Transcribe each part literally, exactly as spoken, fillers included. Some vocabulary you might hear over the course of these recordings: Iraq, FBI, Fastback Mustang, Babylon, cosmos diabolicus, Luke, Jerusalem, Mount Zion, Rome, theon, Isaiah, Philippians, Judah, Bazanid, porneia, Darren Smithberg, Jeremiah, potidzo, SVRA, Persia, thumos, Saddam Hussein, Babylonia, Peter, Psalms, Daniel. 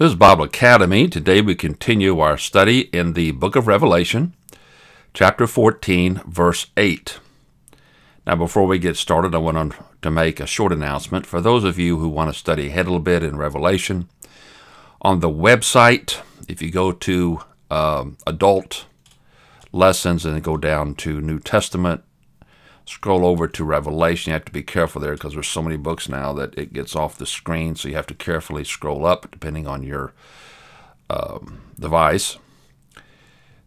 This is Bible Academy. Today we continue our study in the book of Revelation, chapter fourteen, verse eight. Now, before we get started, I want to make a short announcement. For those of you who want to study ahead a little bit in Revelation, on the website, if you go to um, Adult Lessons and go down to New Testament, scroll over to Revelation. You have to be careful there because there's so many books now that it gets off the screen, so you have to carefully scroll up depending on your um, device.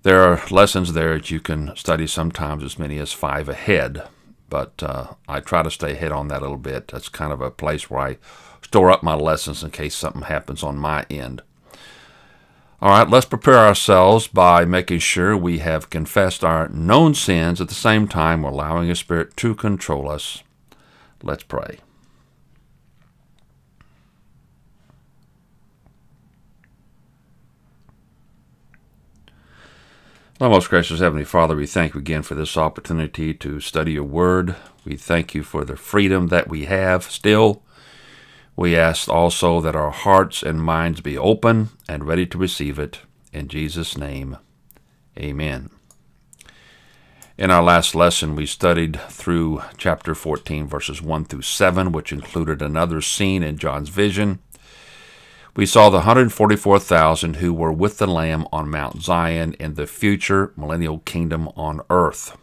There are lessons there that you can study, sometimes as many as five ahead, but uh, I try to stay ahead on that a little bit. That's kind of a place where I store up my lessons in case something happens on my end. All right, let's prepare ourselves by making sure we have confessed our known sins at the same time, allowing the Spirit to control us. Let's pray. Our most gracious Heavenly Father, we thank you again for this opportunity to study your word. We thank you for the freedom that we have still. We ask also that our hearts and minds be open and ready to receive it. In Jesus' name, amen. In our last lesson, we studied through chapter fourteen, verses one through seven, which included another scene in John's vision. We saw the one hundred forty-four thousand who were with the Lamb on Mount Zion in the future millennial kingdom on earth.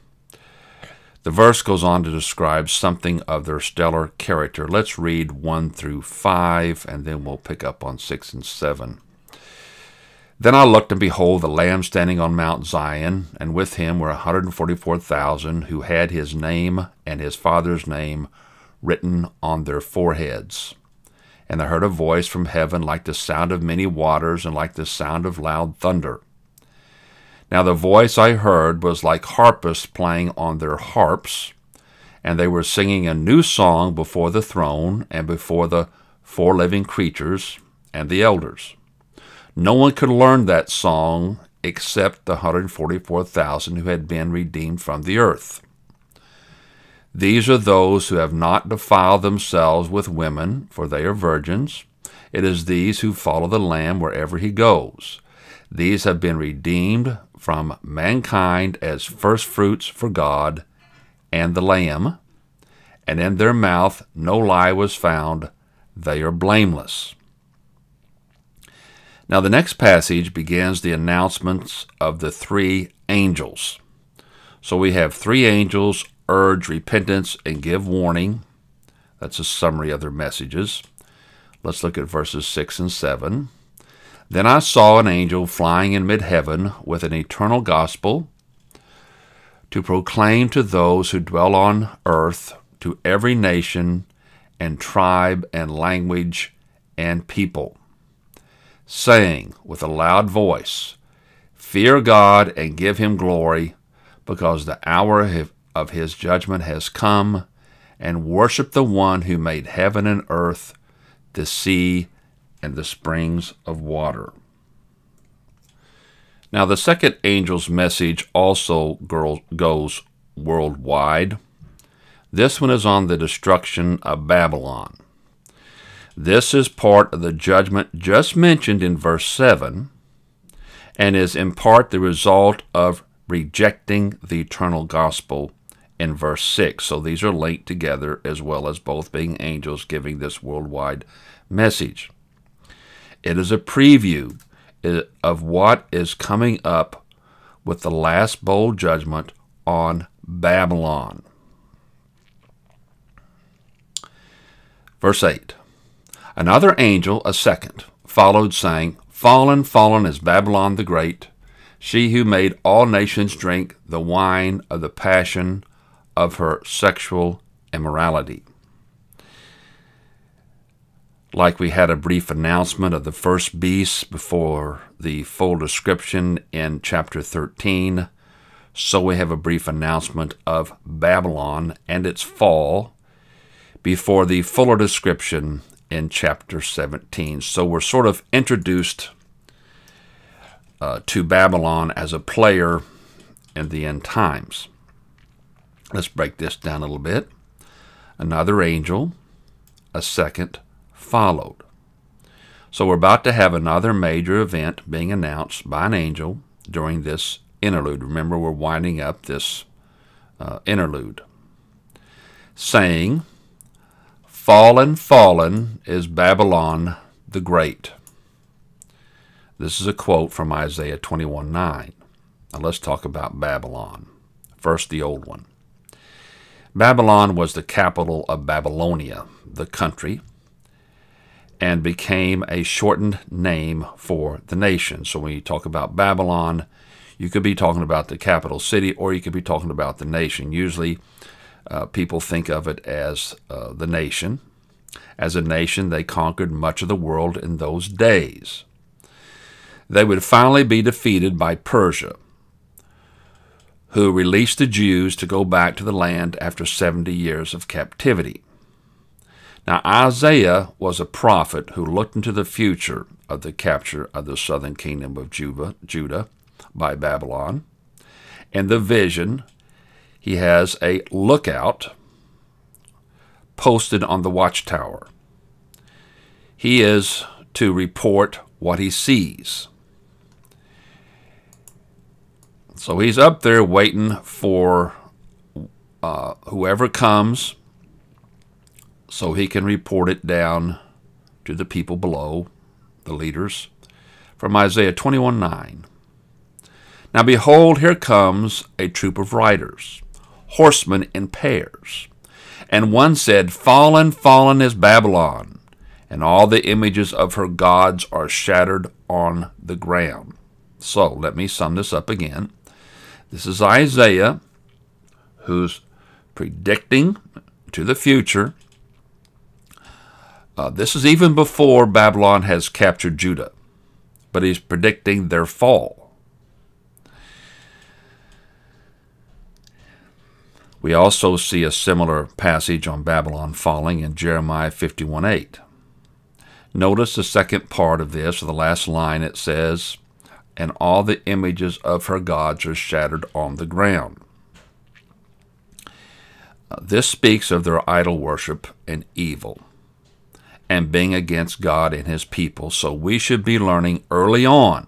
The verse goes on to describe something of their stellar character. Let's read one through five, and then we'll pick up on six and seven. Then I looked, and behold, the Lamb standing on Mount Zion, and with him were one hundred forty-four thousand who had his name and his Father's name written on their foreheads. And I heard a voice from heaven like the sound of many waters and like the sound of loud thunder. Now the voice I heard was like harpists playing on their harps, and they were singing a new song before the throne and before the four living creatures and the elders. No one could learn that song except the one hundred forty-four thousand who had been redeemed from the earth. These are those who have not defiled themselves with women, for they are virgins. It is these who follow the Lamb wherever he goes. These have been redeemed from mankind as firstfruits for God and the Lamb, and in their mouth no lie was found. They are blameless. Now the next passage begins the announcements of the three angels. So we have three angels urge repentance and give warning. That's a summary of their messages. Let's look at verses six and seven. Then I saw an angel flying in mid-heaven with an eternal gospel to proclaim to those who dwell on earth, to every nation and tribe and language and people, saying with a loud voice, "Fear God and give him glory, because the hour of his judgment has come, and worship the one who made heaven and earth, the sea, and the springs of water." Now the second angel's message also goes worldwide. This one is on the destruction of Babylon. This is part of the judgment just mentioned in verse seven, and is in part the result of rejecting the eternal gospel in verse six. So these are linked together, as well as both being angels giving this worldwide message. It is a preview of what is coming up with the last bold judgment on Babylon. Verse eight, another angel, a second, followed, saying, "Fallen, fallen is Babylon the Great, she who made all nations drink the wine of the passion of her sexual immorality." Like we had a brief announcement of the first beast before the full description in chapter thirteen, so we have a brief announcement of Babylon and its fall before the fuller description in chapter seventeen. So we're sort of introduced uh, to Babylon as a player in the end times. Let's break this down a little bit. Another angel, a second, followed. So we're about to have another major event being announced by an angel during this interlude. Remember, we're winding up this uh, interlude. Saying, fallen, fallen is Babylon the Great. This is a quote from Isaiah twenty-one nine. Now let's talk about Babylon. First, the old one. Babylon was the capital of Babylonia, the country, and became a shortened name for the nation. So when you talk about Babylon, you could be talking about the capital city, or you could be talking about the nation. Usually uh, people think of it as uh, the nation. As a nation, they conquered much of the world in those days. They would finally be defeated by Persia, who released the Jews to go back to the land after seventy years of captivity. Now, Isaiah was a prophet who looked into the future of the capture of the southern kingdom of Judah by Babylon. In the vision, he has a lookout posted on the watchtower. He is to report what he sees. So he's up there waiting for uh, whoever comes, so he can report it down to the people below, the leaders, from Isaiah twenty-one nine. Now behold, here comes a troop of riders, horsemen in pairs. And one said, fallen, fallen is Babylon, and all the images of her gods are shattered on the ground. So let me sum this up again. This is Isaiah, who's predicting to the future. Uh, this is even before Babylon has captured Judah, but he's predicting their fall. We also see a similar passage on Babylon falling in Jeremiah fifty-one eight. Notice the second part of this, the last line, it says, and all the images of her gods are shattered on the ground. Uh, this speaks of their idol worship and evil, and being against God and his people. So we should be learning early on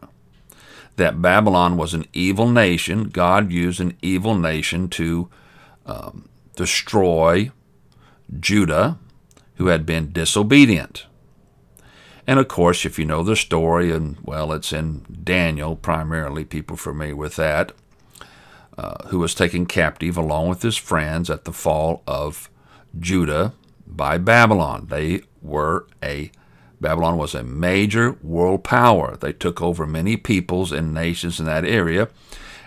that Babylon was an evil nation. God used an evil nation to um, destroy Judah, who had been disobedient. And of course, if you know the story, and well, it's in Daniel, primarily people familiar with that, uh, who was taken captive along with his friends at the fall of Judah by Babylon. They were a, Babylon was a major world power. They took over many peoples and nations in that area,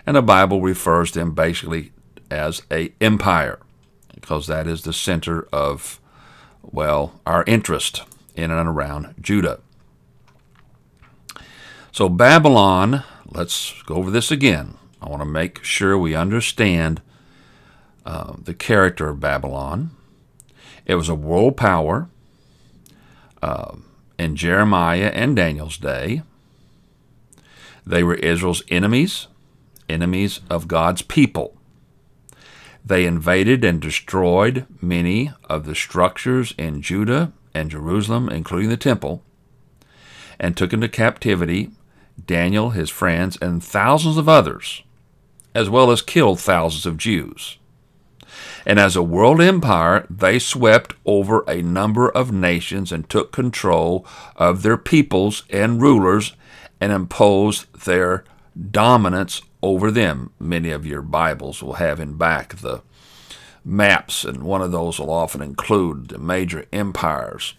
and the Bible refers to them basically as an empire, because that is the center of, well, our interest in and around Judah. So Babylon, let's go over this again. I want to make sure we understand uh, the character of Babylon. It was a world power uh, in Jeremiah and Daniel's day. They were Israel's enemies, enemies of God's people. They invaded and destroyed many of the structures in Judah and Jerusalem, including the temple, and took into captivity Daniel, his friends, and thousands of others, as well as killed thousands of Jews. And as a world empire, they swept over a number of nations and took control of their peoples and rulers and imposed their dominance over them. Many of your Bibles will have in back the maps, and one of those will often include the major empires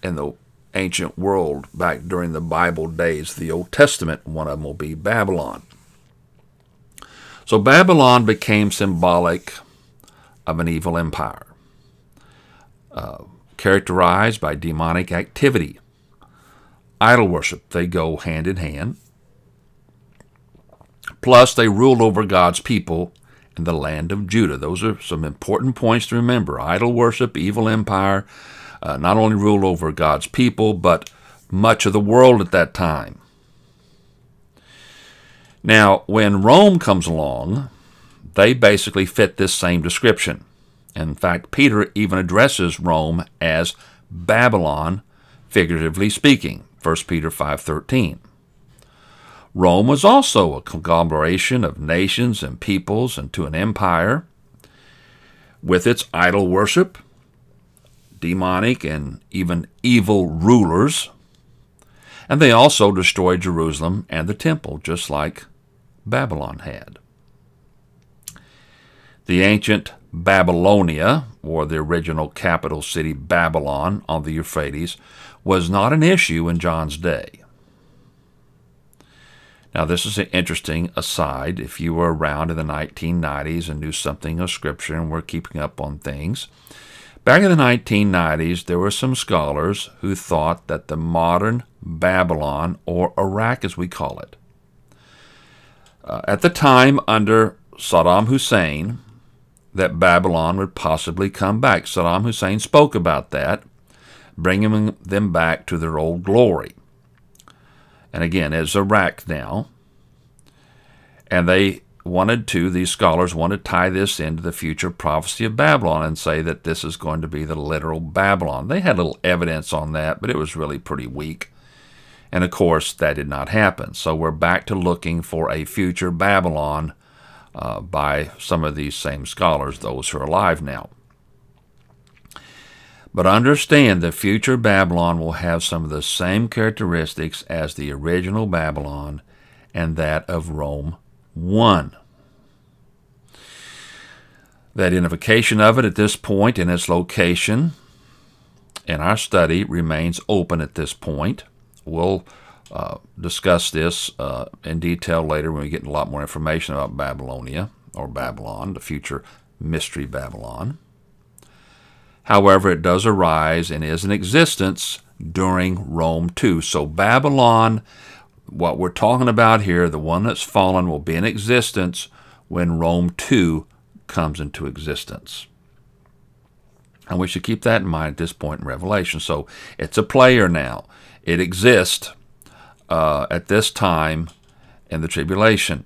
in the ancient world back during the Bible days, the Old Testament. One of them will be Babylon. So Babylon became symbolic of an evil empire, uh, characterized by demonic activity. Idol worship, they go hand in hand. Plus, they ruled over God's people in the land of Judah. Those are some important points to remember. Idol worship, evil empire, uh, not only ruled over God's people, but much of the world at that time. Now, when Rome comes along, they basically fit this same description. In fact, Peter even addresses Rome as Babylon, figuratively speaking, First Peter five thirteen. Rome was also a conglomeration of nations and peoples into an empire with its idol worship, demonic and even evil rulers, and they also destroyed Jerusalem and the temple, just like Babylon had. The ancient Babylonia, or the original capital city Babylon on the Euphrates, was not an issue in John's day. Now, this is an interesting aside. If you were around in the nineteen nineties and knew something of Scripture and were keeping up on things, back in the nineteen nineties, there were some scholars who thought that the modern Babylon, or Iraq as we call it, uh, at the time under Saddam Hussein, that Babylon would possibly come back. Saddam Hussein spoke about that, bringing them back to their old glory. And again, it's Iraq now. And they wanted to, these scholars want to tie this into the future prophecy of Babylon and say that this is going to be the literal Babylon. They had little evidence on that, but it was really pretty weak. And of course, that did not happen. So we're back to looking for a future Babylon uh, by some of these same scholars, those who are alive now. But understand, the future Babylon will have some of the same characteristics as the original Babylon and that of Rome one. The identification of it at this point and its location in our study remains open at this point. We'll uh, discuss this uh, in detail later when we get a lot more information about Babylonia, or Babylon, the future mystery Babylon. However, it does arise and is in existence during Rome two. So Babylon, what we're talking about here, the one that's fallen, will be in existence when Rome two comes into existence. And we should keep that in mind at this point in Revelation. So it's a player now. It exists uh, at this time in the tribulation.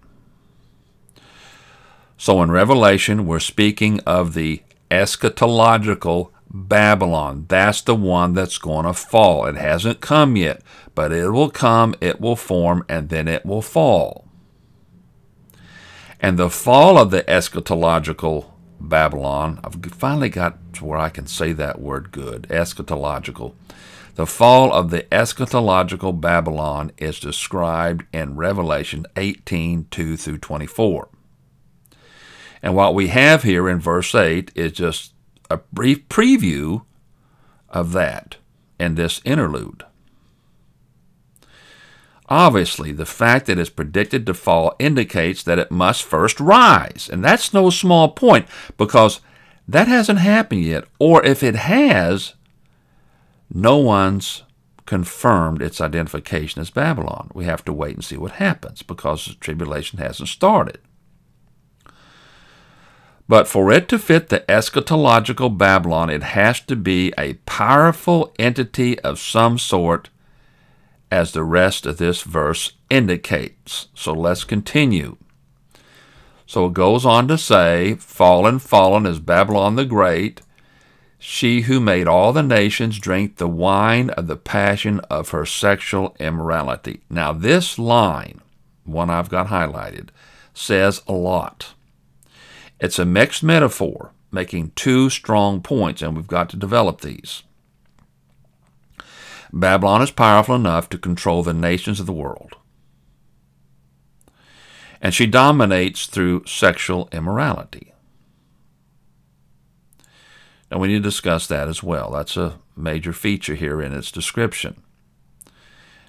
So in Revelation, we're speaking of the eschatological Babylon. That's the one that's going to fall. It hasn't come yet, but it will come, it will form, and then it will fall. And the fall of the eschatological Babylon, I've finally got to where I can say that word good, eschatological. The fall of the eschatological Babylon is described in Revelation eighteen, two through twenty-four. And what we have here in verse eight is just a brief preview of that in this interlude. Obviously, the fact that it's predicted to fall indicates that it must first rise. And that's no small point, because that hasn't happened yet. Or if it has, no one's confirmed its identification as Babylon. We have to wait and see what happens, because the tribulation hasn't started. But for it to fit the eschatological Babylon, it has to be a powerful entity of some sort, as the rest of this verse indicates. So let's continue. So it goes on to say, "Fallen, fallen is Babylon the Great, she who made all the nations drink the wine of the passion of her sexual immorality." Now this line, one I've got highlighted, says a lot. It's a mixed metaphor, making two strong points, and we've got to develop these. Babylon is powerful enough to control the nations of the world, and she dominates through sexual immorality. Now, we need to discuss that as well. That's a major feature here in its description.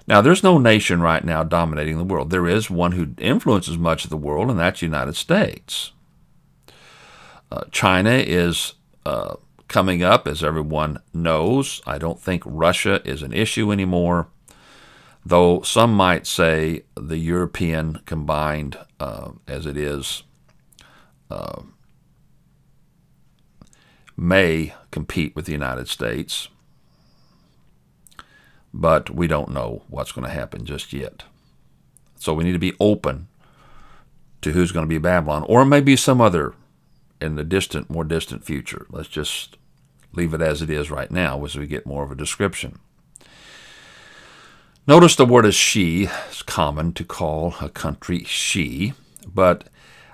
Now, there's no nation right now dominating the world. There is one who influences much of the world, and that's the United States. Uh, China is uh, coming up, as everyone knows. I don't think Russia is an issue anymore, though some might say the European combined, uh, as it is, uh, may compete with the United States. But we don't know what's going to happen just yet. So we need to be open to who's going to be Babylon, or maybe some other in the distant, more distant future. Let's just leave it as it is right now as we get more of a description. Notice the word is she. It's common to call a country she, but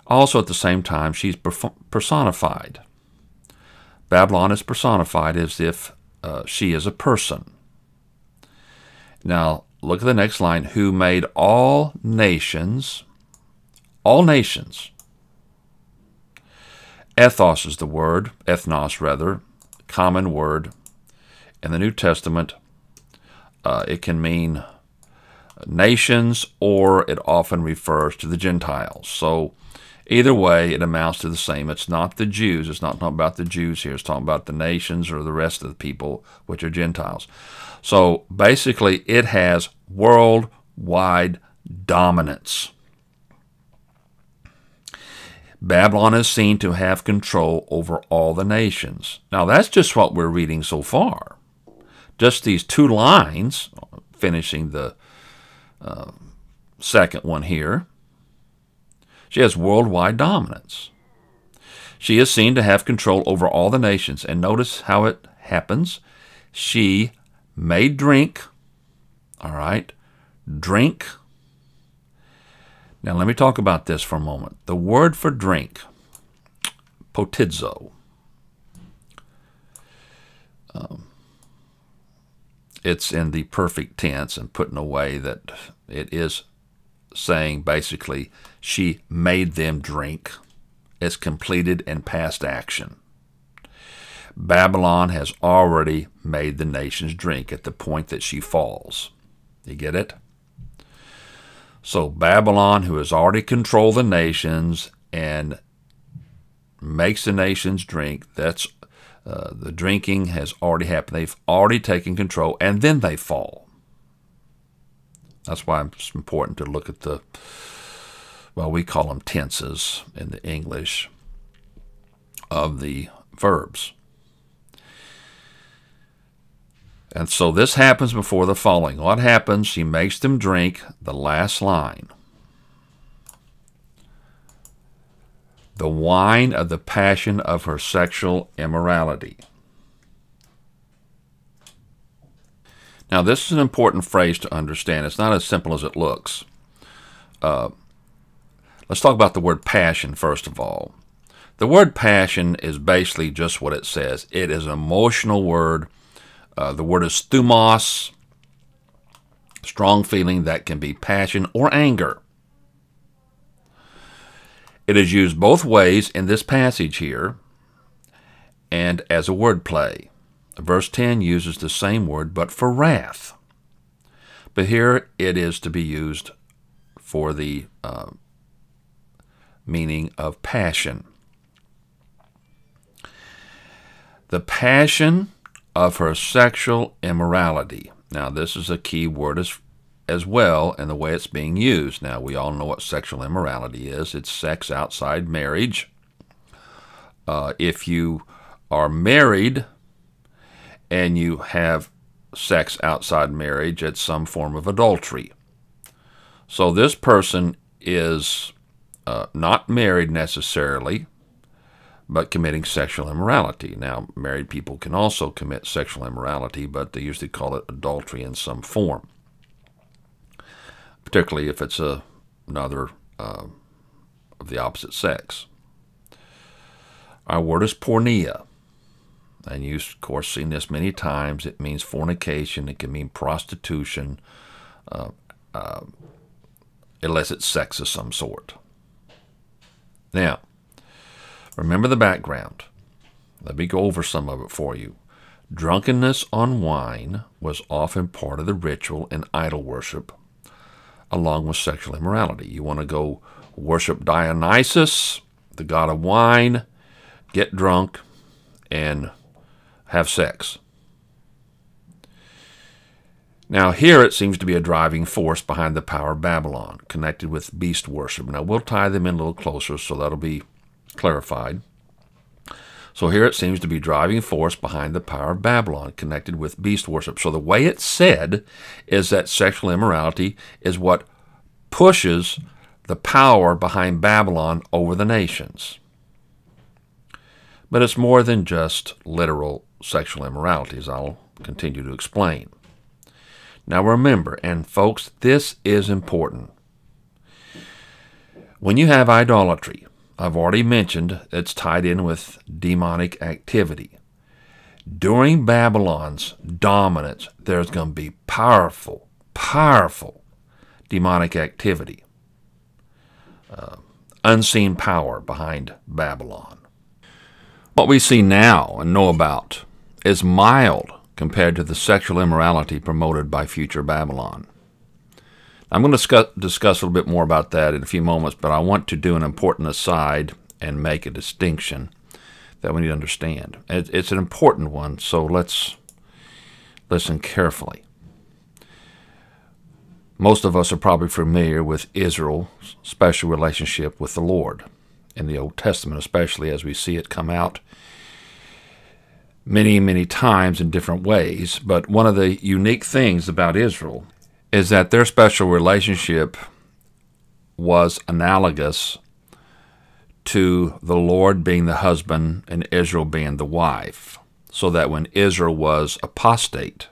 also at the same time, she's personified. Babylon is personified as if uh, she is a person. Now, look at the next line. Who made all nations, all nations. Ethos is the word, ethnos rather, common word. In the New Testament, uh, it can mean nations, or it often refers to the Gentiles. So either way, it amounts to the same. It's not the Jews. It's not talking about the Jews here. It's talking about the nations or the rest of the people, which are Gentiles. So basically, it has worldwide dominance. Babylon is seen to have control over all the nations. Now, that's just what we're reading so far. Just these two lines, finishing the uh, second one here. She has worldwide dominance. She is seen to have control over all the nations. And notice how it happens. She may drink. All right. Drink. Now, let me talk about this for a moment. The word for drink, potidzo. Um, it's in the perfect tense and put in a way that it is saying basically she made them drink. It's completed and past action. Babylon has already made the nations drink at the point that she falls. You get it? So Babylon, who has already controlled the nations and makes the nations drink, that's uh, the drinking has already happened. They've already taken control, and then they fall. That's why it's important to look at the, well, we call them tenses in the English of the verbs. And so this happens before the falling. What happens? She makes them drink. The last line. The wine of the passion of her sexual immorality. Now, this is an important phrase to understand. It's not as simple as it looks. Uh, let's talk about the word passion, first of all. The word passion is basically just what it says. It is an emotional word. Uh, the word is thumos, strong feeling that can be passion or anger. It is used both ways in this passage here and as a word play. Verse ten uses the same word, but for wrath. But here it is to be used for the uh, meaning of passion. The passion of her sexual immorality. Now, this is a key word as, as well in the way it's being used. Now, we all know what sexual immorality is. It's sex outside marriage. Uh, if you are married and you have sex outside marriage, at some form of adultery. So this person is uh, not married necessarily, but committing sexual immorality. Now, married people can also commit sexual immorality, but they usually call it adultery in some form, particularly if it's a, another uh, of the opposite sex. Our word is porneia. And you've, of course, seen this many times. It means fornication. It can mean prostitution, uh, uh, unless it's sex of some sort. Now, remember the background. Let me go over some of it for you. Drunkenness on wine was often part of the ritual in idol worship, along with sexual immorality. You want to go worship Dionysus, the god of wine, get drunk, and have sex. Now here it seems to be a driving force behind the power of Babylon, connected with beast worship. Now we'll tie them in a little closer, so that'll be clarified. So here it seems to be driving force behind the power of Babylon, connected with beast worship. So the way it's said is that sexual immorality is what pushes the power behind Babylon over the nations. But it's more than just literal sexual immorality, as I'll continue to explain. Now remember, and folks, this is important. When you have idolatry, I've already mentioned it's tied in with demonic activity. During Babylon's dominance, there's going to be powerful, powerful demonic activity. Uh, unseen power behind Babylon. What we see now and know about is mild compared to the sexual immorality promoted by future Babylon. I'm going to discuss, discuss a little bit more about that in a few moments, but I want to do an important aside and make a distinction that we need to understand. It, it's an important one, so let's listen carefully. Most of us are probably familiar with Israel's special relationship with the Lord in the Old Testament, especially as we see it come out many, many times in different ways. But one of the unique things about Israel is that their special relationship was analogous to the Lord being the husband and Israel being the wife, so that when Israel was apostate,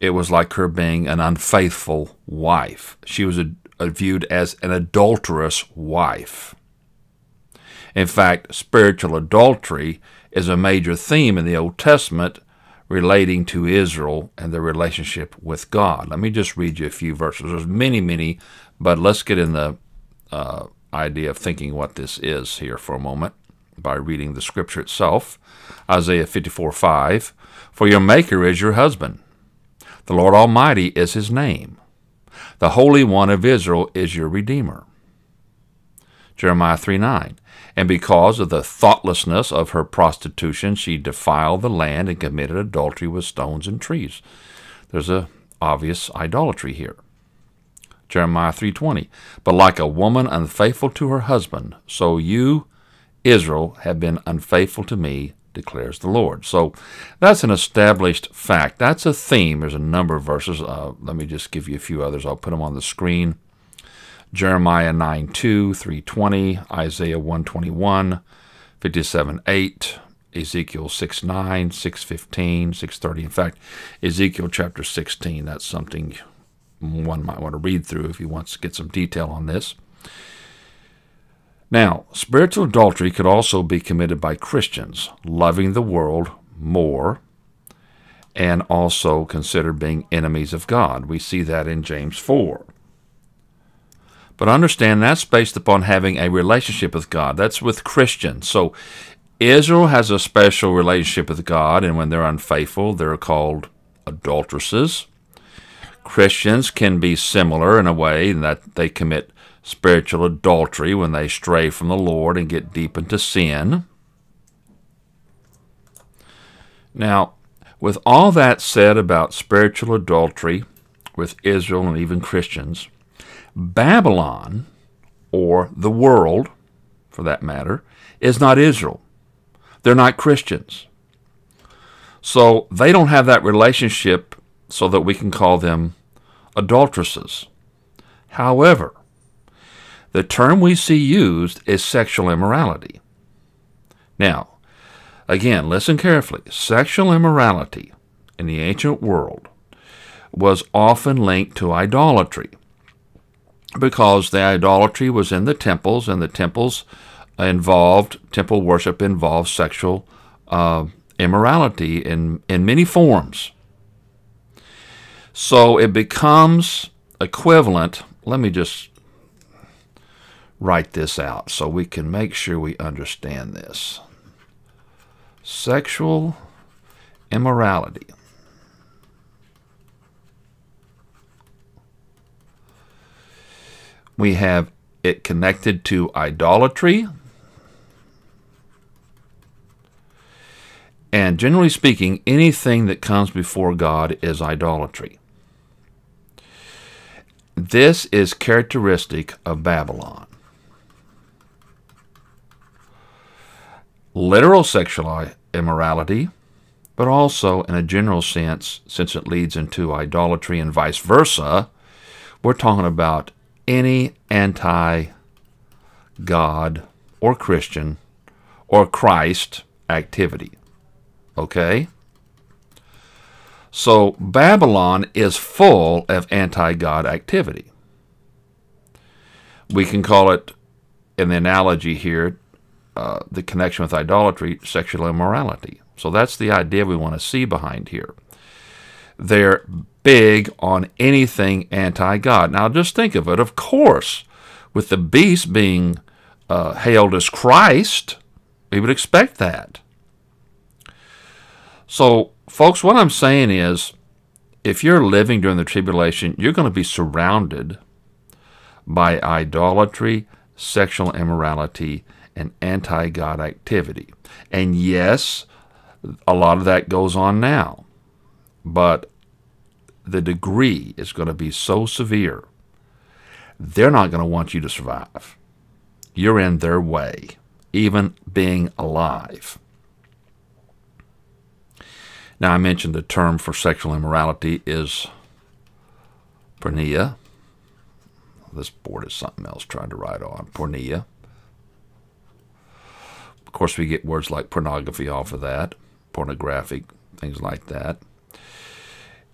it was like her being an unfaithful wife. She was a, a viewed as an adulterous wife. In fact, spiritual adultery is a major theme in the Old Testament relating to Israel and their relationship with God. Let me just read you a few verses. There's many, many, but let's get in the uh, idea of thinking what this is here for a moment by reading the scripture itself. Isaiah fifty-four five, "For your maker is your husband. The Lord Almighty is his name. The Holy One of Israel is your Redeemer." Jeremiah three nine, "And because of the thoughtlessness of her prostitution, she defiled the land and committed adultery with stones and trees." There's an obvious idolatry here. Jeremiah three twenty, "But like a woman unfaithful to her husband, so you, Israel, have been unfaithful to me, declares the Lord." So that's an established fact. That's a theme. There's a number of verses. Uh, let me just give you a few others. I'll put them on the screen. Jeremiah nine two, three twenty, Isaiah one twenty-one, fifty-seven eight, Ezekiel six nine, six fifteen, six thirty. In fact, Ezekiel chapter sixteen, that's something one might want to read through if he wants to get some detail on this. Now, spiritual adultery could also be committed by Christians, loving the world more, and also considered being enemies of God. We see that in James four. But understand that's based upon having a relationship with God. That's with Christians. So Israel has a special relationship with God, and when they're unfaithful, they're called adulteresses. Christians can be similar in a way in that they commit spiritual adultery when they stray from the Lord and get deep into sin. Now, with all that said about spiritual adultery with Israel and even Christians, Babylon, or the world, for that matter, is not Israel. They're not Christians. So they don't have that relationship so that we can call them adulteresses. However, the term we see used is sexual immorality. Now, again, listen carefully. Sexual immorality in the ancient world was often linked to idolatry, because the idolatry was in the temples, and the temples involved, temple worship involved sexual uh, immorality in, in many forms. So it becomes equivalent. Let me just write this out so we can make sure we understand this. Sexual immorality . We have it connected to idolatry. And generally speaking, anything that comes before God is idolatry. This is characteristic of Babylon. Literal sexual immorality, but also in a general sense, since it leads into idolatry and vice versa, we're talking about any anti-God or Christian or Christ activity, okay? So Babylon is full of anti-God activity. We can call it, in the analogy here, uh, the connection with idolatry, sexual immorality. So that's the idea we want to see behind here. They're big on anything anti-God. Now just think of it. Of course, with the beast being uh, hailed as Christ, we would expect that. So, folks, what I'm saying is, if you're living during the tribulation, you're going to be surrounded by idolatry, sexual immorality, and anti-God activity. And yes, a lot of that goes on now, but the degree is going to be so severe, they're not going to want you to survive. You're in their way, even being alive. Now, I mentioned the term for sexual immorality is porneia. This board is something else trying to write on. Porneia. Of course, we get words like pornography off of that, pornographic, things like that.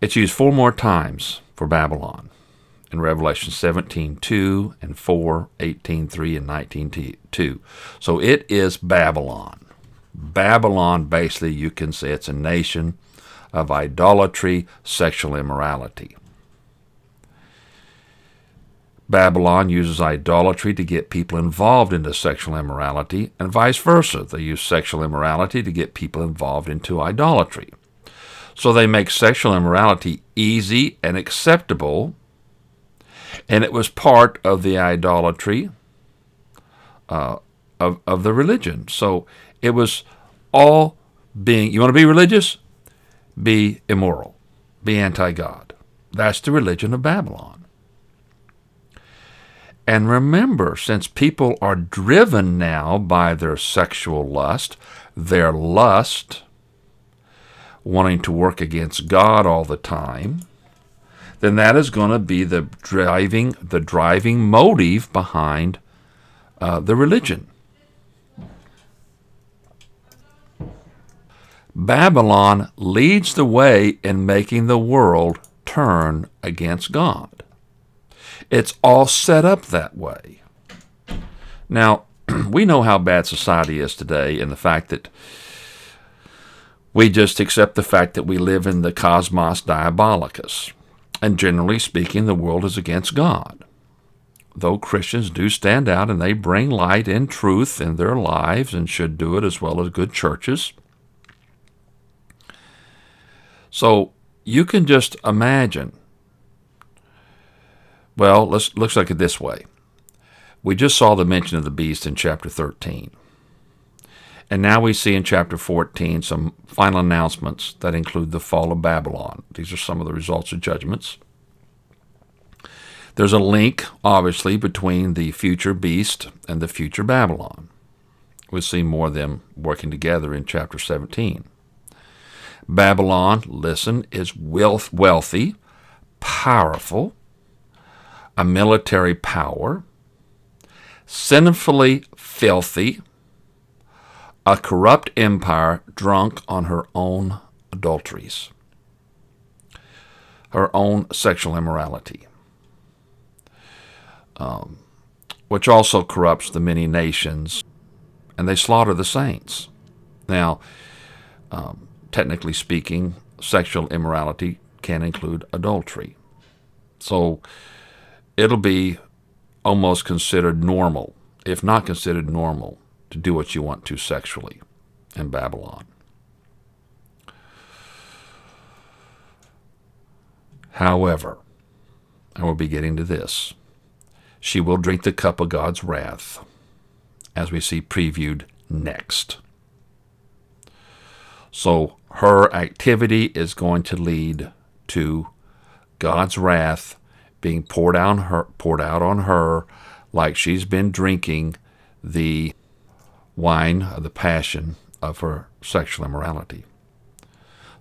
It's used four more times for Babylon in Revelation seventeen two and four, eighteen three, and nineteen two. So it is Babylon. Babylon, basically, you can say it's a nation of idolatry, sexual immorality. Babylon uses idolatry to get people involved into sexual immorality, and vice versa. They use sexual immorality to get people involved into idolatry. So they make sexual immorality easy and acceptable, and it was part of the idolatry uh, of, of the religion. So it was all being, you want to be religious? Be immoral. Be anti-God. That's the religion of Babylon. And remember, since people are driven now by their sexual lust, their lust, wanting to work against God all the time, then that is going to be the driving, the driving motive behind uh, the religion. Babylon leads the way in making the world turn against God. It's all set up that way. Now, we know how bad society is today, and the fact that we just accept the fact that we live in the cosmos diabolicus. And generally speaking, the world is against God. Though Christians do stand out and they bring light and truth in their lives and should do it, as well as good churches. So you can just imagine, well, let's, let's look at it this way. We just saw the mention of the beast in chapter thirteen. And now we see in chapter fourteen some final announcements that include the fall of Babylon. These are some of the results of judgments. There's a link, obviously, between the future beast and the future Babylon. We'll see more of them working together in chapter seventeen. Babylon, listen, is wealth, wealthy, powerful, a military power, sinfully filthy, a corrupt empire drunk on her own adulteries, her own sexual immorality, um, which also corrupts the many nations, and they slaughter the saints. Now, um, technically speaking, sexual immorality can include adultery. So it'll be almost considered normal, if not considered normal, to do what you want to sexually in Babylon. However, and we'll be getting to this, she will drink the cup of God's wrath, as we see previewed next. So her activity is going to lead to God's wrath being poured out on her, poured out on her like she's been drinking the wine of the passion of her sexual immorality.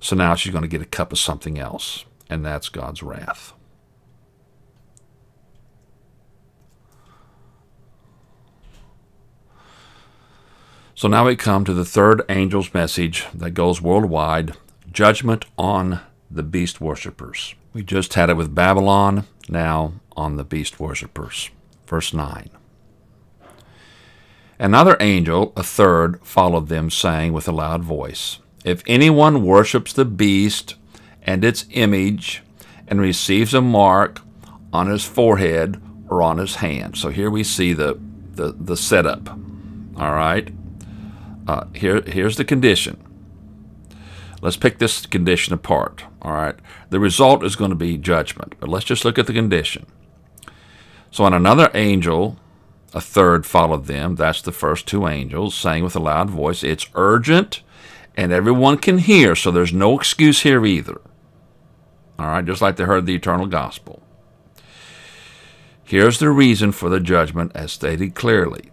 So now she's going to get a cup of something else, and that's God's wrath. So now we come to the third angel's message that goes worldwide, judgment on the beast worshippers. We just had it with Babylon, now on the beast worshippers. Verse nine. Another angel, a third, followed them, saying with a loud voice, "If anyone worships the beast and its image and receives a mark on his forehead or on his hand." So here we see the, the, the setup. All right. Uh, here, here's the condition. Let's pick this condition apart. All right. The result is going to be judgment, but let's just look at the condition. So, and another angel, a third, followed them. That's the first two angels, saying with a loud voice, "It's urgent," and everyone can hear, so there's no excuse here either. All right, just like they heard the eternal gospel. Here's the reason for the judgment as stated clearly.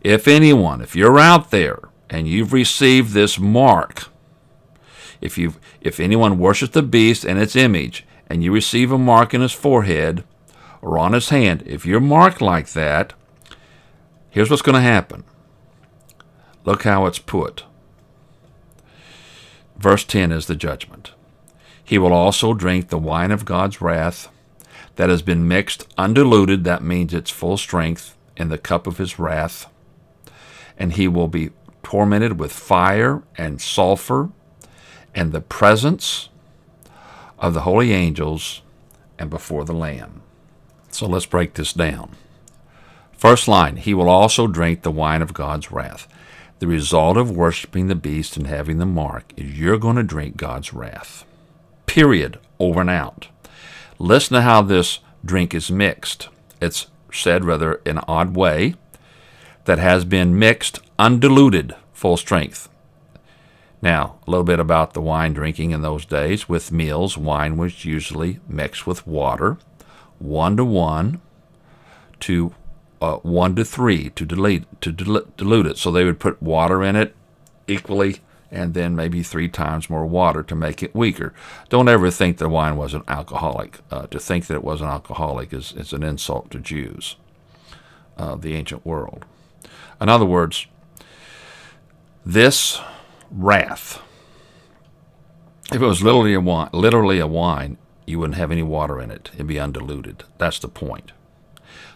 If anyone, if you're out there and you've received this mark, if you've, if anyone worships the beast and its image, and you receive a mark in his forehead or on his hand, if you're marked like that, here's what's going to happen. Look how it's put. Verse ten is the judgment. "He will also drink the wine of God's wrath that has been mixed undiluted," that means its full strength, "in the cup of his wrath. And he will be tormented with fire and sulfur and the presence of the holy angels and before the Lamb." So let's break this down. First line, "He will also drink the wine of God's wrath." The result of worshiping the beast and having the mark is you're going to drink God's wrath. Period. Over and out. Listen to how this drink is mixed. It's said rather in an odd way, "that has been mixed, undiluted, full strength." Now, a little bit about the wine drinking in those days. With meals, wine was usually mixed with water, one to one to Uh, one to three to dilute to dilute it. So they would put water in it equally, and then maybe three times more water to make it weaker. Don't ever think the wine wasn't alcoholic. Uh, to think that it wasn't alcoholic is, is an insult to Jews of the ancient world. In other words, this wrath, if it was literally a wine, literally a wine, you wouldn't have any water in it. It'd be undiluted. That's the point.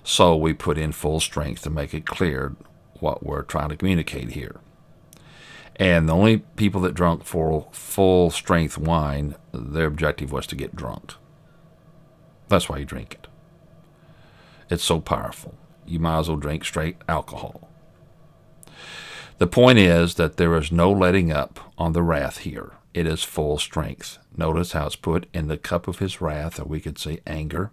So we put in full strength to make it clear what we're trying to communicate here. And the only people that drank full, full strength wine, their objective was to get drunk. That's why you drink it. It's so powerful. You might as well drink straight alcohol. The point is that there is no letting up on the wrath here. It is full strength. Notice how it's put, "in the cup of his wrath," or we could say anger.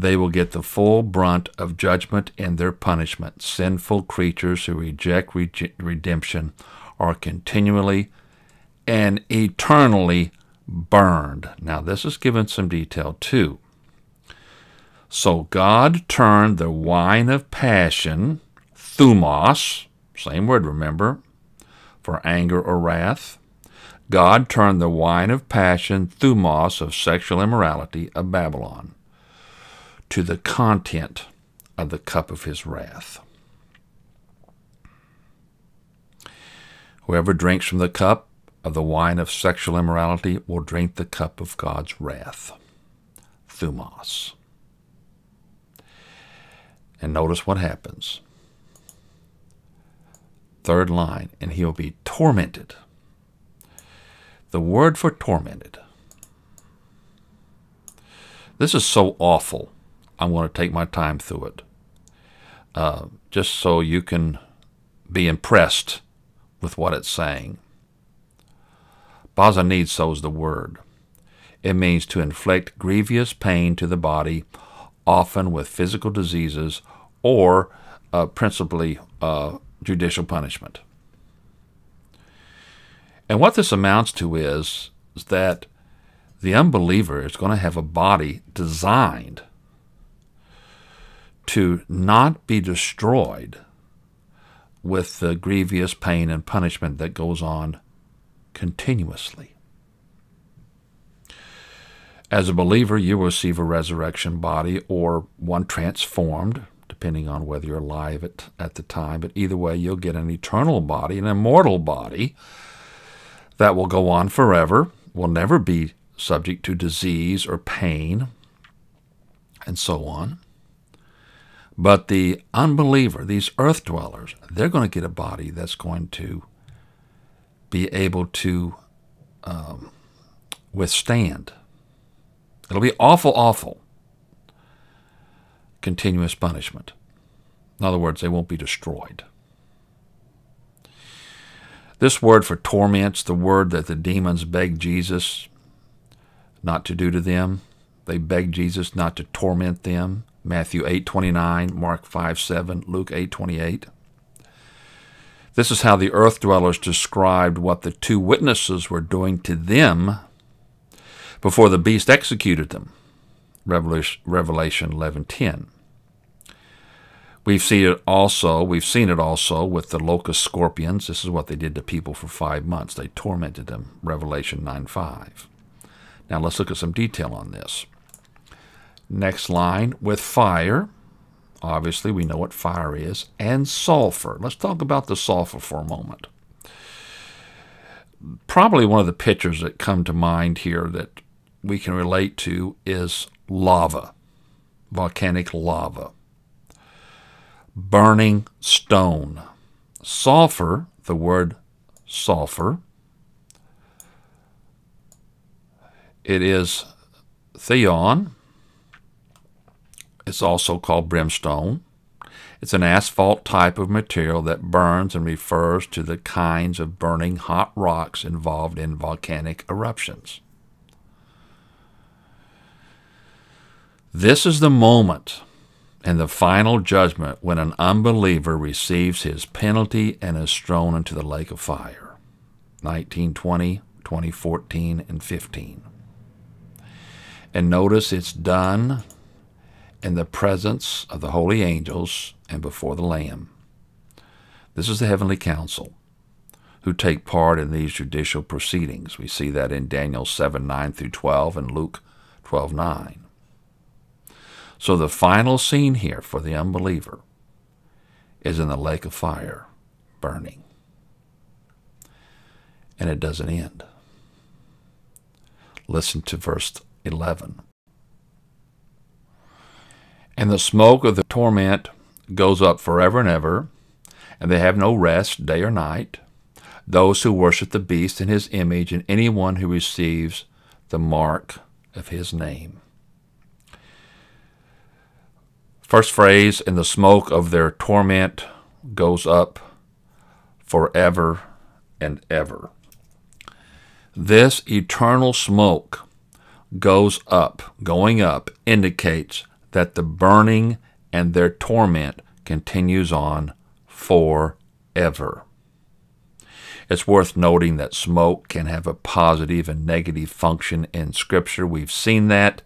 They will get the full brunt of judgment and their punishment. Sinful creatures who reject re redemption are continually and eternally burned. Now, this is given some detail too. So God turned the wine of passion, thumos, same word, remember, for anger or wrath. God turned the wine of passion, thumos, of sexual immorality of Babylon, to the content of the cup of his wrath. Whoever drinks from the cup of the wine of sexual immorality will drink the cup of God's wrath, thumos. And notice what happens. Third line, "and he'll be tormented." The word for tormented. This is so awful. I'm going to take my time through it, uh, just so you can be impressed with what it's saying. Bazanid so's the word. It means to inflict grievous pain to the body, often with physical diseases or uh, principally uh, judicial punishment. And what this amounts to is, is that the unbeliever is going to have a body designed to not be destroyed with the grievous pain and punishment that goes on continuously. As a believer, you will receive a resurrection body, or one transformed, depending on whether you're alive at, at the time. But either way, you'll get an eternal body, an immortal body that will go on forever, will never be subject to disease or pain, and so on. But the unbeliever, these earth dwellers, they're going to get a body that's going to be able to um, withstand. It'll be awful, awful continuous punishment. In other words, they won't be destroyed. This word for torments, the word that the demons begged Jesus not to do to them. They begged Jesus not to torment them. Matthew eight twenty-nine, Mark five seven, Luke eight twenty-eight. This is how the earth dwellers described what the two witnesses were doing to them before the beast executed them. Revelation eleven ten. We've seen it also, we've seen it also with the locust scorpions. This is what they did to people for five months. They tormented them, Revelation nine five. Now let's look at some detail on this. Next line, with fire. Obviously, we know what fire is. And sulfur. Let's talk about the sulfur for a moment. Probably one of the pictures that come to mind here that we can relate to is lava, volcanic lava. Burning stone. Sulfur, the word sulfur, it is theon. It's also called brimstone. It's an asphalt type of material that burns and refers to the kinds of burning hot rocks involved in volcanic eruptions. This is the moment and the final judgment when an unbeliever receives his penalty and is thrown into the lake of fire. nineteen twenty, twenty fourteen, and fifteen. And notice it's done in the presence of the holy angels and before the Lamb. This is the heavenly council who take part in these judicial proceedings. We see that in Daniel seven nine through twelve and Luke twelve nine. So the final scene here for the unbeliever is in the lake of fire, burning. And it doesn't end. Listen to verse eleven. And the smoke of the torment goes up forever and ever, and they have no rest day or night, those who worship the beast and his image, and anyone who receives the mark of his name. First phrase, and the smoke of their torment goes up forever and ever. This eternal smoke goes up, going up, indicates that the burning and their torment continues on forever. It's worth noting that smoke can have a positive and negative function in Scripture. We've seen that.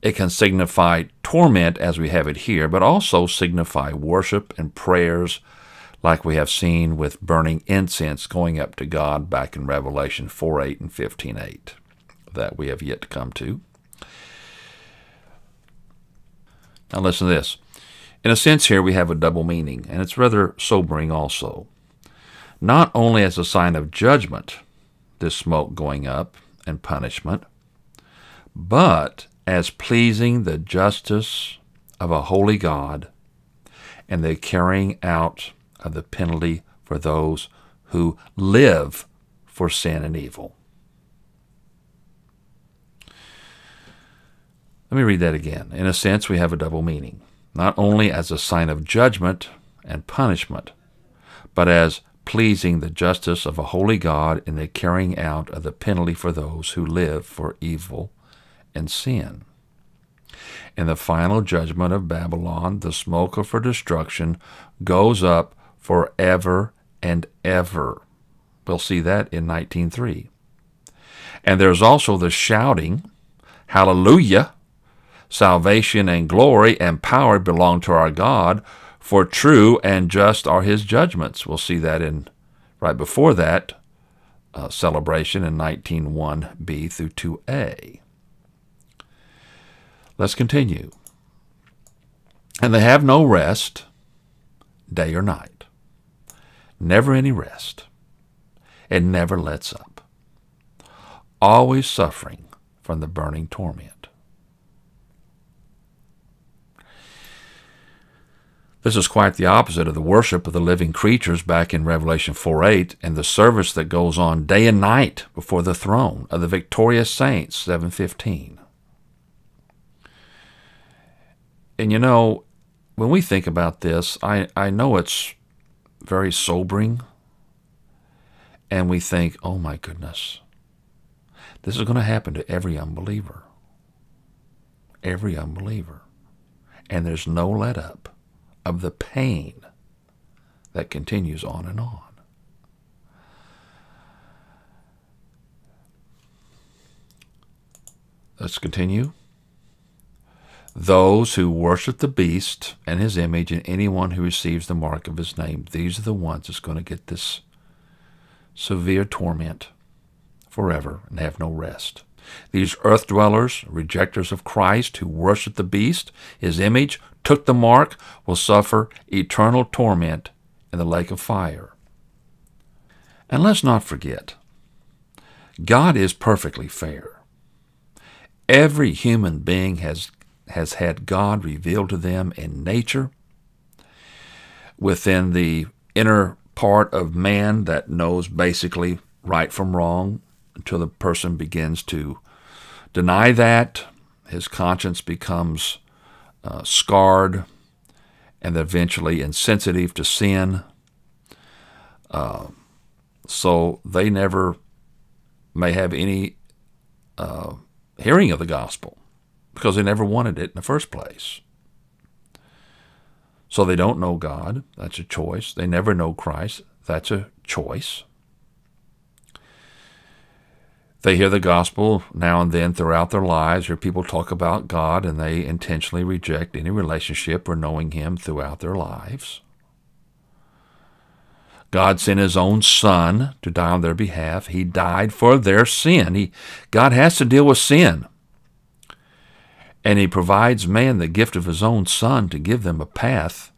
It can signify torment, as we have it here, but also signify worship and prayers, like we have seen with burning incense going up to God back in Revelation four eight and fifteen eight, that we have yet to come to. Now listen to this. In a sense here we have a double meaning, and it's rather sobering also. Not only as a sign of judgment, this smoke going up and punishment, but as pleasing the justice of a holy God and the carrying out of the penalty for those who live for sin and evil. Let me read that again. In a sense, we have a double meaning, not only as a sign of judgment and punishment, but as pleasing the justice of a holy God in the carrying out of the penalty for those who live for evil and sin. In the final judgment of Babylon, the smoke of her destruction goes up forever and ever. We'll see that in nineteen three. And there's also the shouting, hallelujah, salvation and glory and power belong to our God, for true and just are his judgments. We'll see that in right before that uh, celebration in nineteen one b through two a. Let's continue. And they have no rest day or night. Never any rest. It never lets up. always suffering from the burning torment. This is quite the opposite of the worship of the living creatures back in Revelation four eight and the service that goes on day and night before the throne of the victorious saints, seven fifteen. And you know, when we think about this, I, I know it's very sobering, and we think, oh my goodness, this is going to happen to every unbeliever. Every unbeliever. And there's no let up of the pain that continues on and on. Let's continue. Those who worship the beast and his image and anyone who receives the mark of his name, these are the ones that's going to get this severe torment forever and have no rest. These earth dwellers, rejectors of Christ, who worship the beast, his image, took the mark, will suffer eternal torment in the lake of fire. And let's not forget, God is perfectly fair. Every human being has, has had God revealed to them in nature, within the inner part of man that knows basically right from wrong, until the person begins to deny that, his conscience becomes uh, scarred and eventually insensitive to sin. Uh, so they never may have any uh, hearing of the gospel because they never wanted it in the first place. So they don't know God. That's a choice. They never know Christ. That's a choice. They hear the gospel now and then throughout their lives, hear people talk about God, and they intentionally reject any relationship or knowing him throughout their lives. God sent his own son to die on their behalf. He died for their sin. He, God has to deal with sin. And he provides man the gift of his own son to give them a path,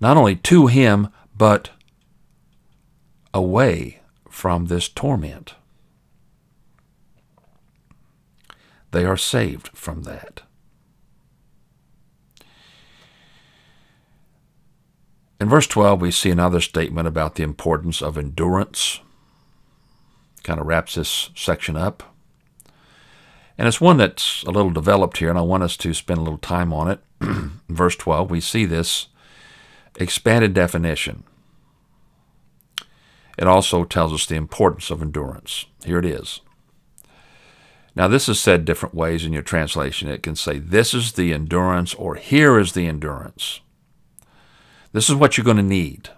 not only to him, but away from this torment. They are saved from that. In verse twelve, we see another statement about the importance of endurance. Kind of wraps this section up. And it's one that's a little developed here, and I want us to spend a little time on it. In verse twelve, we see this expanded definition. It also tells us the importance of endurance. Here it is. Now, this is said different ways in your translation. It can say, this is the endurance, or here is the endurance. This is what you're going to need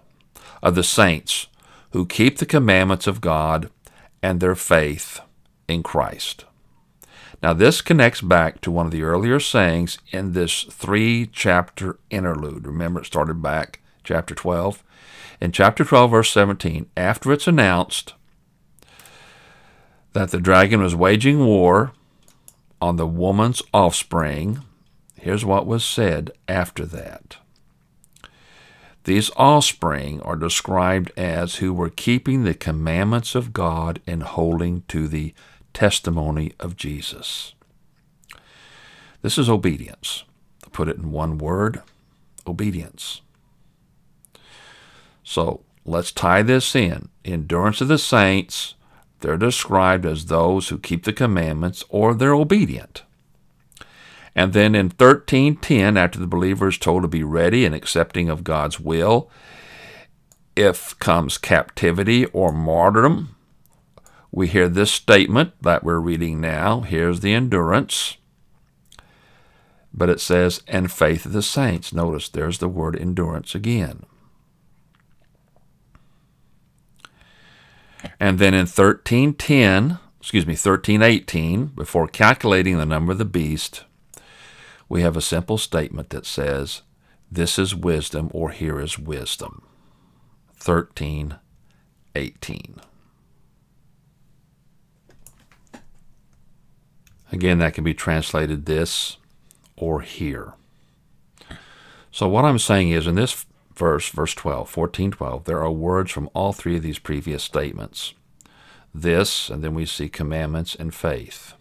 of the saints who keep the commandments of God and their faith in Christ. Now, this connects back to one of the earlier sayings in this three-chapter interlude. Remember, it started back chapter twelve. In chapter twelve, verse seventeen, after it's announced that the dragon was waging war on the woman's offspring, here's what was said after that. These offspring are described as who were keeping the commandments of God and holding to the testimony of Jesus. This is obedience. I'll put it in one word, obedience. So let's tie this in. Endurance of the saints, they're described as those who keep the commandments, or they're obedient. And then in thirteen ten, after the believer is told to be ready and accepting of God's will, if comes captivity or martyrdom, we hear this statement that we're reading now. Here's the endurance. But it says, and faith of the saints. Notice there's the word endurance again. And then in thirteen ten, excuse me, thirteen eighteen, before calculating the number of the beast, we have a simple statement that says, this is wisdom, or here is wisdom. thirteen eighteen. Again, that can be translated this or here. So what I'm saying is, in this verse, verse twelve, fourteen, twelve, there are words from all three of these previous statements. this, and then we see commandments and faith.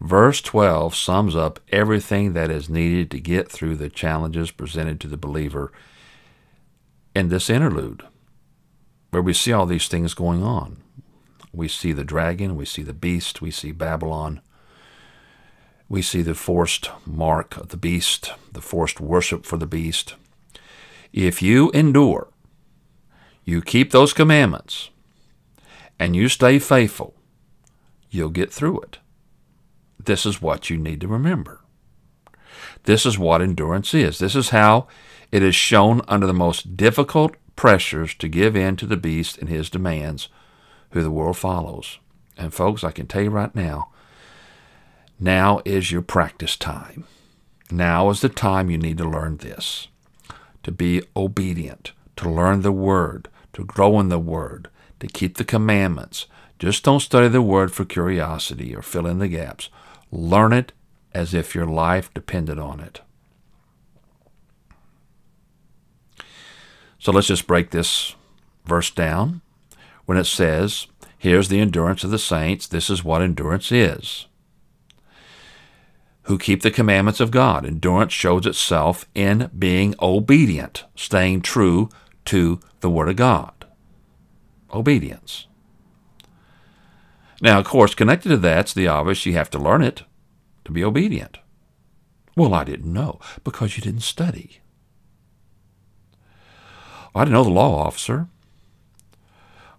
Verse twelve sums up everything that is needed to get through the challenges presented to the believer in this interlude, where we see all these things going on. We see the dragon, we see the beast, we see Babylon, we see the forced mark of the beast, the forced worship for the beast. If you endure, you keep those commandments, and you stay faithful, you'll get through it. This is what you need to remember. This is what endurance is. This is how it is shown under the most difficult pressures to give in to the beast and his demands, who the world follows. And folks, I can tell you right now, now is your practice time. Now is the time you need to learn this, to be obedient, to learn the Word, to grow in the Word, to keep the commandments. Just don't study the Word for curiosity or fill in the gaps. Learn it as if your life depended on it. So let's just break this verse down. When it says, here's the endurance of the saints, this is what endurance is. Who keep the commandments of God. Endurance shows itself in being obedient, staying true to the Word of God. Obedience. Now, of course, connected to that's the obvious. You have to learn it to be obedient. Well, I didn't know, because you didn't study. I didn't know the law, officer.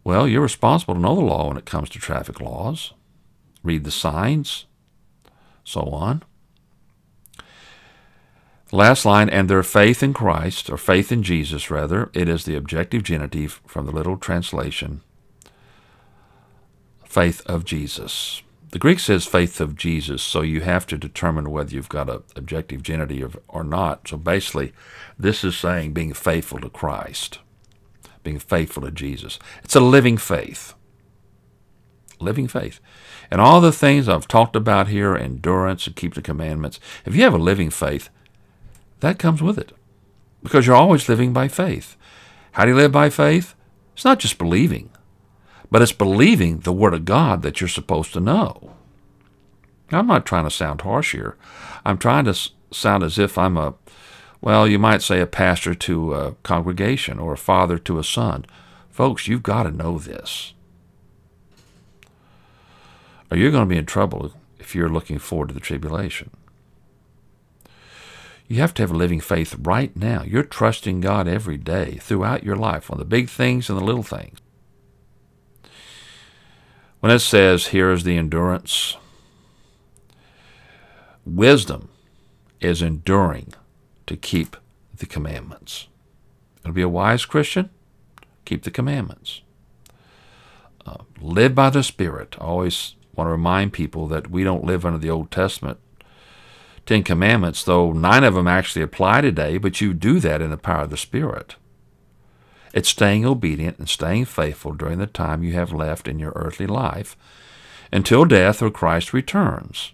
Well, you're responsible to know the law when it comes to traffic laws. Read the signs, so on. Last line, and their faith in Christ, or faith in Jesus, rather, it is the objective genitive from the little translation, faith of Jesus. The Greek says faith of Jesus, so you have to determine whether you've got an objective genitive or not. So basically, this is saying being faithful to Christ, being faithful to Jesus. It's a living faith, living faith. And all the things I've talked about here, endurance and keep the commandments, if you have a living faith, that comes with it, because you're always living by faith. How do you live by faith? It's not just believing, but it's believing the Word of God that you're supposed to know. Now, I'm not trying to sound harsh here. I'm trying to sound as if I'm a, well, you might say a pastor to a congregation or a father to a son. Folks, you've got to know this, or you're going to be in trouble if you're looking forward to the tribulation. You have to have a living faith right now. You're trusting God every day throughout your life on the big things and the little things. When it says, here is the endurance, wisdom is enduring to keep the commandments. To be a wise Christian, keep the commandments. Uh, live by the Spirit. I always want to remind people that we don't live under the Old Testament Ten Commandments, though nine of them actually apply today, but you do that in the power of the Spirit. It's staying obedient and staying faithful during the time you have left in your earthly life until death or Christ returns.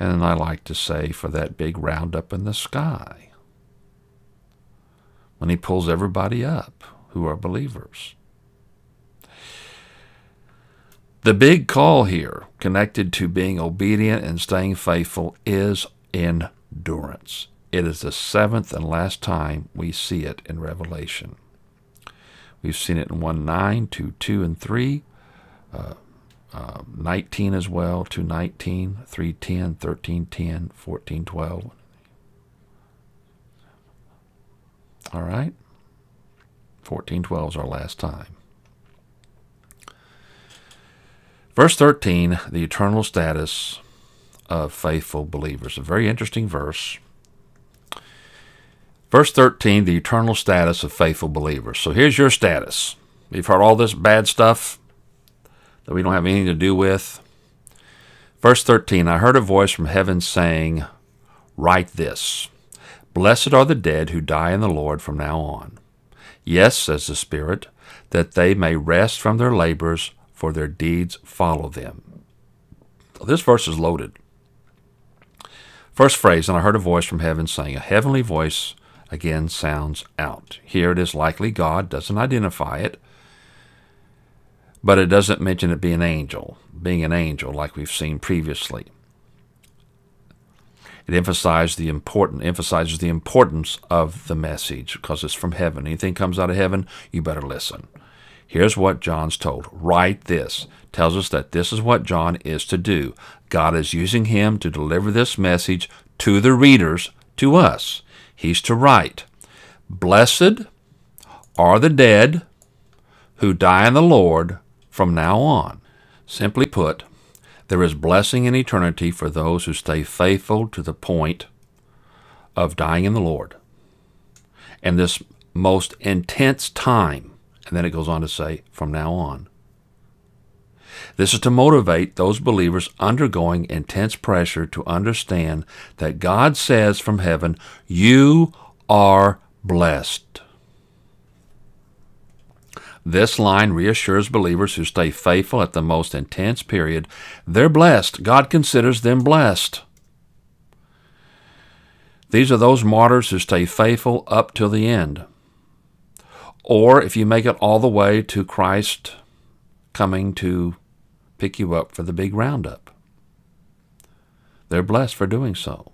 And I like to say, for that big roundup in the sky, when he pulls everybody up who are believers. The big call here, connected to being obedient and staying faithful, is endurance. It is the seventh and last time we see it in Revelation. We've seen it in one nine, two two, and three, uh, uh, nineteen as well, two nineteen, three ten, thirteen ten, fourteen twelve. All right? fourteen twelve is our last time. Verse thirteen, the eternal status of faithful believers. A very interesting verse. Verse thirteen, the eternal status of faithful believers. So here's your status. We've heard all this bad stuff that we don't have anything to do with. Verse thirteen, I heard a voice from heaven saying, write this, blessed are the dead who die in the Lord from now on. Yes, says the Spirit, that they may rest from their labors, for their deeds follow them. So this verse is loaded. First phrase, and I heard a voice from heaven saying, a heavenly voice again sounds out. Here it is likely God, doesn't identify it, but it doesn't mention it being an angel, being an angel like we've seen previously. It emphasizes the important, emphasizes the importance of the message because it's from heaven. Anything comes out of heaven, you better listen. Here's what John's told. Write this. Tells us that this is what John is to do. God is using him to deliver this message to the readers, to us. He's to write, "Blessed are the dead who die in the Lord from now on." Simply put, there is blessing in eternity for those who stay faithful to the point of dying in the Lord. And this most intense time, and then it goes on to say, from now on. This is to motivate those believers undergoing intense pressure to understand that God says from heaven, "You are blessed." This line reassures believers who stay faithful at the most intense period. They're blessed. God considers them blessed. These are those martyrs who stay faithful up till the end. Or if you make it all the way to Christ coming to pick you up for the big roundup. They're blessed for doing so.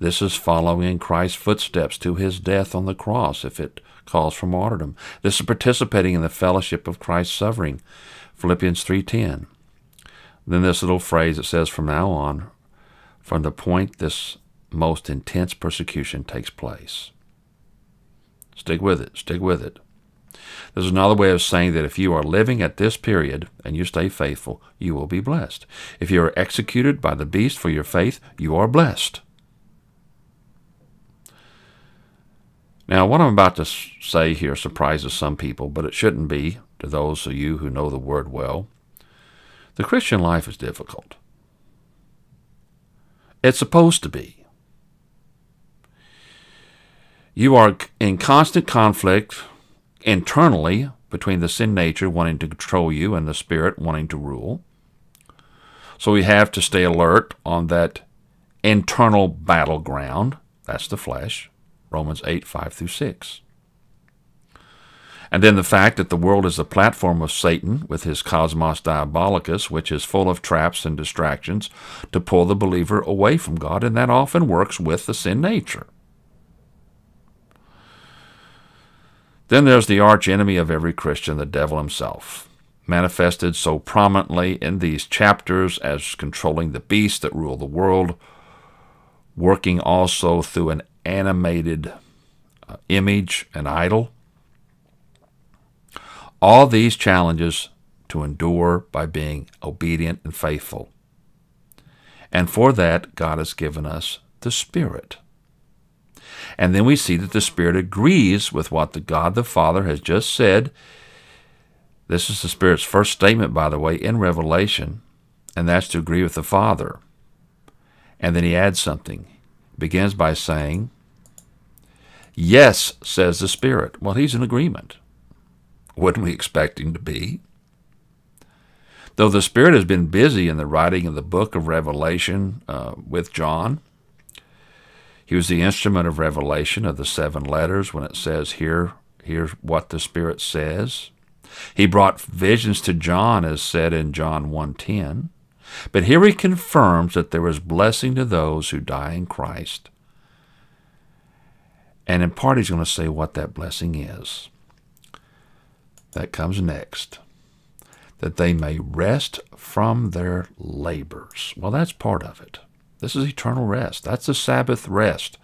This is following in Christ's footsteps to his death on the cross, if it calls for martyrdom. This is participating in the fellowship of Christ's suffering, Philippians three ten. Then this little phrase that says, from now on, from the point this most intense persecution takes place. Stick with it. Stick with it. This is another way of saying that if you are living at this period and you stay faithful, you will be blessed. If you are executed by the beast for your faith, you are blessed. Now, what I'm about to say here surprises some people, but it shouldn't be to those of you who know the Word well. The Christian life is difficult. It's supposed to be. You are in constant conflict internally between the sin nature wanting to control you and the Spirit wanting to rule. So we have to stay alert on that internal battleground. That's the flesh. Romans eight, five through six. And then the fact that the world is the platform of Satan with his cosmos diabolicus, which is full of traps and distractions to pull the believer away from God, and that often works with the sin nature. Then there's the arch enemy of every Christian, the devil himself, manifested so prominently in these chapters as controlling the beasts that rule the world, working also through an animated uh, image and idol. All these challenges to endure by being obedient and faithful. And for that, God has given us the Spirit. And then we see that the Spirit agrees with what the God the Father has just said. This is the Spirit's first statement, by the way, in Revelation, and that's to agree with the Father. And then he adds something. Begins by saying, "Yes," says the Spirit. Well, he's in agreement. Wouldn't we expect him to be? Though the Spirit has been busy in the writing of the book of Revelation uh, with John, he was the instrument of revelation of the seven letters when it says, "Hear, hear what the Spirit says." He brought visions to John, as said in John one ten. But here he confirms that there is blessing to those who die in Christ. And in part he's going to say what that blessing is. That comes next. That they may rest from their labors. Well, that's part of it. This is eternal rest. That's the Sabbath rest.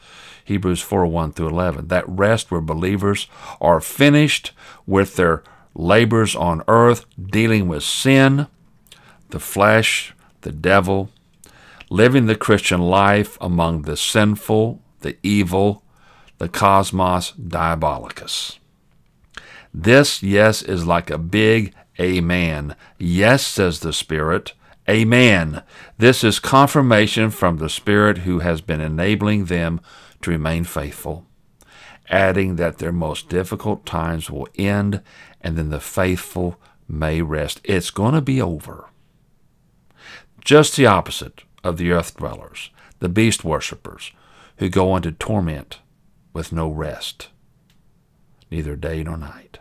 Hebrews four, one through eleven. That rest where believers are finished with their labors on earth, dealing with sin, the flesh, the devil, living the Christian life among the sinful, the evil, the cosmos diabolicus. This, yes, is like a big amen. Yes, says the Spirit. Amen. This is confirmation from the Spirit who has been enabling them to remain faithful, adding that their most difficult times will end, and then the faithful may rest. It's going to be over. Just the opposite of the earth dwellers, the beast worshippers, who go into torment with no rest, neither day nor night.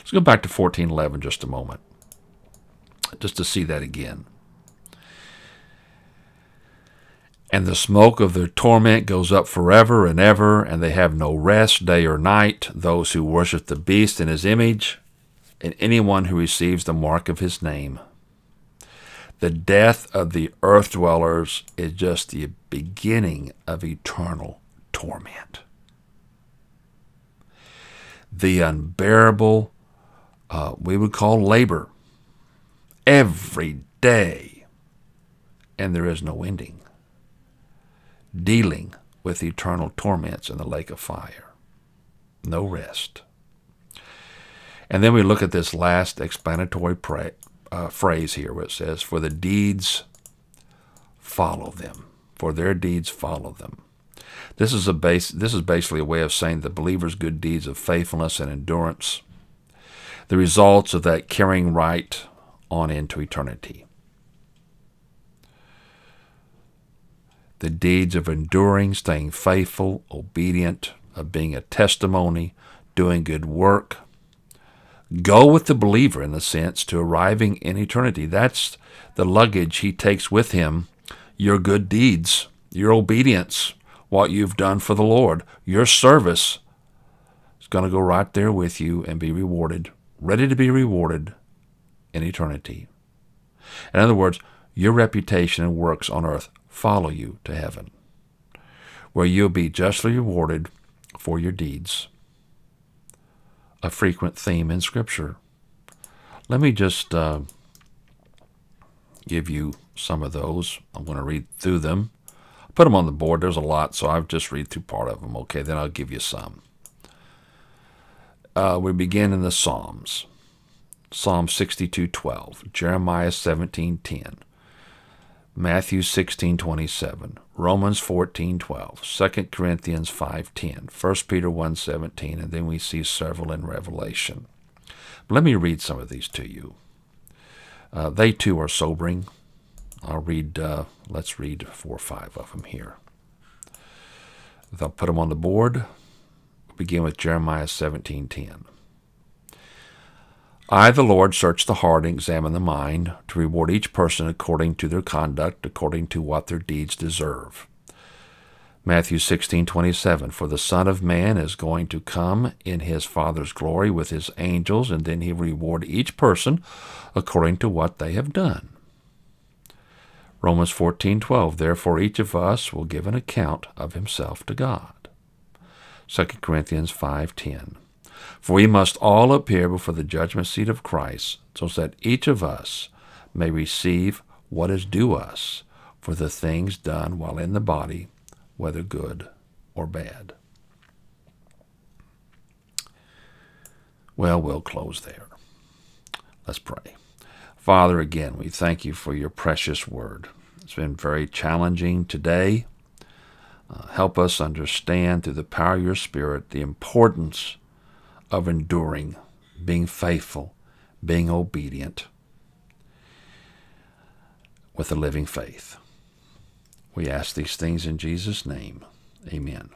Let's go back to fourteen eleven just a moment, just to see that again. And the smoke of their torment goes up forever and ever, and they have no rest day or night, those who worship the beast and his image, and anyone who receives the mark of his name. The death of the earth dwellers is just the beginning of eternal torment. The unbearable, uh, we would call labor, every day, and there is no ending. Dealing with eternal torments in the lake of fire. No rest. And then we look at this last explanatory pray, uh, phrase here where it says, for the deeds follow them. For their deeds follow them. This is, a base, this is basically a way of saying the believer's good deeds of faithfulness and endurance, the results of that carrying right on into eternity. The deeds of enduring, staying faithful, obedient, of being a testimony, doing good work, go with the believer in the sense to arriving in eternity. That's the luggage he takes with him, your good deeds, your obedience, what you've done for the Lord, your service is going to go right there with you and be rewarded, ready to be rewarded in eternity. In other words, your reputation and works on earth follow you to heaven, where you'll be justly rewarded for your deeds. A frequent theme in Scripture. Let me just uh, give you some of those. I'm going to read through them. Put them on the board. There's a lot, so I'll just read through part of them. Okay, then I'll give you some. Uh, we begin in the Psalms. Psalm sixty-two twelve, Jeremiah seventeen ten. Matthew sixteen twenty-seven, Romans fourteen twelve, Second Corinthians five ten, First Peter one seventeen, and then we see several in Revelation. But let me read some of these to you. Uh, they too are sobering. I'll read, uh, let's read four or five of them here. I'll put them on the board. We'll begin with Jeremiah seventeen ten. I, the Lord, search the heart and examine the mind, to reward each person according to their conduct, according to what their deeds deserve. Matthew sixteen twenty-seven. For the Son of Man is going to come in his Father's glory with his angels, and then he will reward each person according to what they have done. Romans fourteen twelve. Therefore each of us will give an account of himself to God. Second Corinthians five ten. For we must all appear before the judgment seat of Christ, so that each of us may receive what is due us for the things done while in the body, whether good or bad. Well, we'll close there. Let's pray. Father, again, we thank you for your precious word. It's been very challenging today. Uh, help us understand through the power of your Spirit the importance of enduring, being faithful, being obedient with a living faith. We ask these things in Jesus' name. Amen.